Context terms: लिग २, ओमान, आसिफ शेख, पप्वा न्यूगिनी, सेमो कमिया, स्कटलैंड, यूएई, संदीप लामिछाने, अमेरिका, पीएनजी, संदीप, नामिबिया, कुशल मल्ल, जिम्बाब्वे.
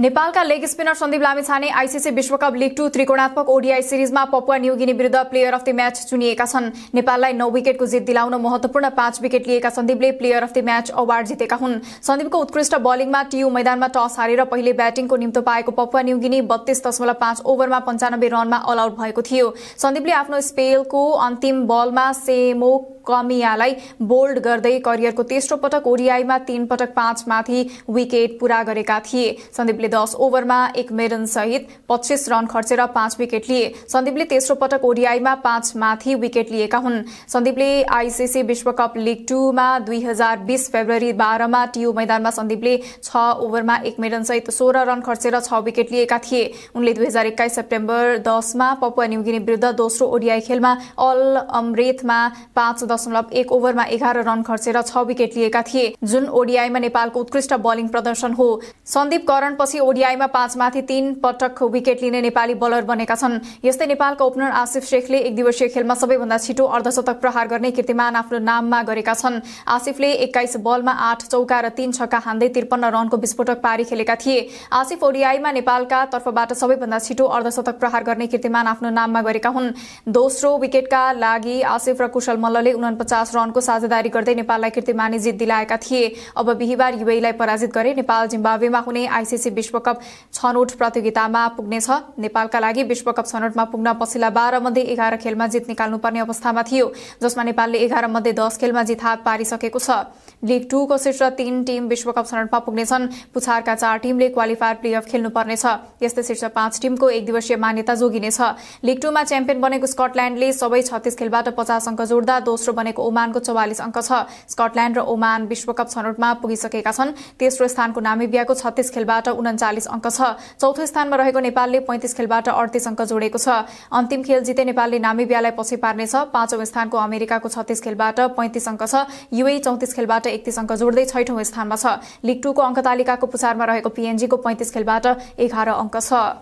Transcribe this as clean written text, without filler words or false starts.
नेपाल का leg spinner संदीप लामिछाने ICC विश्वकप league 2 त्रिकोणात्मक ओडीआई सीरीजमा पप्वा न्यूगिनी विरुद्ध प्लेयर अफ द म्याच चुनिएका छन्। नेपाललाई 9 विकेटको जित दिलाउन महत्वपूर्ण 5 विकेट लिएका संदीपले player of the match award जितेका हुन्। संदीपको उत्कृष्ट बॉलिङमा टियु मैदानमा टस हारेर पहिले ब्याटिङको निम्तो पाएको पप्वा न्यूगिनी 32.5 ओभरमा 95 रनमा ऑल आउट भएको थियो। संदीपले आफ्नो स्पेलको अन्तिम बलमा सेमो कमियालाई बोल्ड गर्दै करियरको तेस्रो पटक ओडीआईमा 3 पटक 5 माथि विकेट पूरा गरेका थिए। संदीपले 10 ओभरमा 1 मेडन सहित 25 रन खर्चेर 5 विकेट लिए। संदीपले तेस्रो पटक ओडीआईमा 5 माथि विकेट लिएका हुन्। संदीपले आईसीसी विश्वकप लीग 2 मा 2020 फेब्रुअरी 12 मा टियु मैदानमा संदीपले 6 ओभरमा 1 मेडन सहित 16 रन खर्चेर 6 विकेट लिएका थिए। उनले 2021 सेप्टेम्बर 10 मा पप्वा न्युगिनी विरुद्ध दोस्रो ओडीआई खेलमा अल अमृतमा 5.1 ओभरमा 11 रन खर्चेर 6 विकेट लिएका थिए, जुन ओडीआईमा नेपालको उत्कृष्ट बॉलिङ प्रदर्शन हो। संदीप करणपछि ओडीआईमा 5 माथि 3 पटक विकेट लिने नेपाली बलर बनेका छन्। यस्तै नेपालका ओपनर आसिफ शेखले एक दिवसीय खेलमा सबैभन्दा छिटो अर्धशतक प्रहार गर्ने कीर्तिमान आफ्नो नाममा गरेका छन्। आसिफले 21 बलमा 8 चौका र 3 छक्का हान्दै 53 रनको विस्फोटक पारी खेलेका थिए। आसिफ ओडीआईमा नेपालका तर्फबाट सबैभन्दा छिटो अर्धशतक प्रहार गर्ने कीर्तिमान आफ्नो नाममा गरेका हुन्। दोस्रो विकेटका लागि आसिफ र कुशल मल्लले 49 रनको साझेदारी गर्दै नेपाललाई कीर्तिमानी जित दिलाएका थिए। अब बिहीबार यूएईलाई पराजित गरे नेपाल जिम्बाब्वेमा हुने आईसीसी विश्वकप छनौट प्रतियोगितामा पुग्नेछ। नेपालका लागि विश्वकप छनौटमा पुग्न पछिल्ला 12 मध्ये 11 खेलमा जित निकाल्नुपर्ने अवस्थामा थियो, जसमा नेपालले 11 मध्ये 10 खेलमा जित हात पारिसकेको छ। लीग 2 को शीर्ष 3 टिम विश्वकप छनौटमा पुग्नेछन्। पुछारका 4 टिमले क्वालिफायर प्लेअफ खेल्नुपर्नेछ। यस्तै शीर्ष 5 टिमको एक दिवसीय मान्यता जोगिनेछ। लीग 2 मा च्याम्पियन बनेको स्कटल्याण्डले सबै 36 खेलबाट 50 अंक जोड्दा दोस्रो बनेको ओमानको 44 अंक छ। स्कटल्याण्ड र ओमान विश्वकप छनौटमा पुगिसकेका छन्। तेस्रो स्थानको नामिबियाको 36 खेलबाट 39 अंक छ। चौथो स्थानमा रहेको नेपालले 35 खेलबाट 38 अंक जोडेको छ। अन्तिम खेल जिते नेपालले नामिबियालाई पछि पार्नेछ। पाँचौं स्थानको अमेरिकाको 36 खेलबाट 35 अंक छ। यूएई 34 खेलबाट 31 अंक जोड्दै छैठौं स्थानमा छ। लीग 2 को अंकतालिकाको पुछारमा रहेको पीएनजी को 35 खेलबाट 11 अंक छ।